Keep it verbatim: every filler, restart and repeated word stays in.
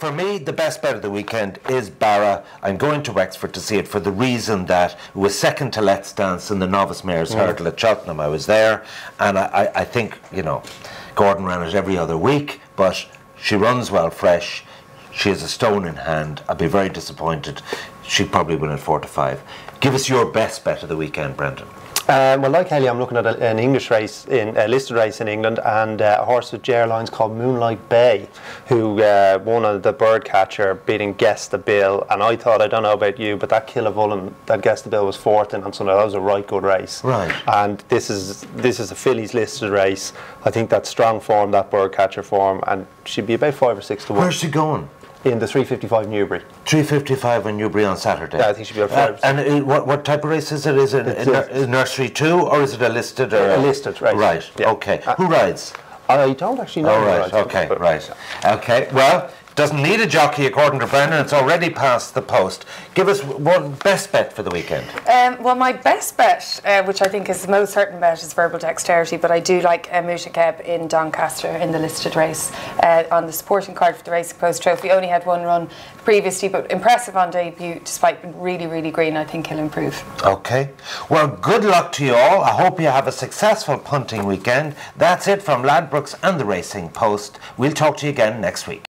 For me, the best bet of the weekend is Barra. I'm going to Wexford to see it for the reason that it was second to Let's Dance in the Novice Mares' yeah. Hurdle at Cheltenham. I was there, and I, I think, you know, Gordon ran it every other week, but she runs well fresh. She has a stone in hand. I'd be very disappointed. She'd probably win at four to five. Give us your best bet of the weekend, Brendan. Um, well, like Haley, I'm looking at a, an English race, in, a listed race in England, and uh, a horse with J lines called Moonlight Bay, who uh, won on the Birdcatcher, beating Guess the Bill. And I thought, I don't know about you, but that Killer Bullen, that Guess the Bill was fourth in on Sunday. That was a right good race. Right. And this is this is a fillies listed race. I think that strong form, that Birdcatcher form, and she'd be about five or six to one. Where's she going? In the three fifty-five Newbury. three fifty-five in Newbury on Saturday. Yeah, I think she'll be on Friday. Uh, and it, what, what type of race is it? Is it a, a nursery two, or is it a listed? Or a listed race. Right, yeah. Okay. Uh, who rides? I don't actually know. Oh, right, okay, but, right. Okay, well, doesn't need a jockey according to Brendan. It's already past the post. Give us one best bet for the weekend. Um, well, my best bet, uh, which I think is the most certain bet, is Verbal Dexterity, but I do like uh, Mutakeb in Doncaster in the listed race uh, on the supporting card for the Racing Post Trophy. Only had one run previously, but impressive on debut despite being really, really green. I think he'll improve. Okay. Well, good luck to you all. I hope you have a successful punting weekend. That's it from Ladbrokes and the Racing Post. We'll talk to you again next week.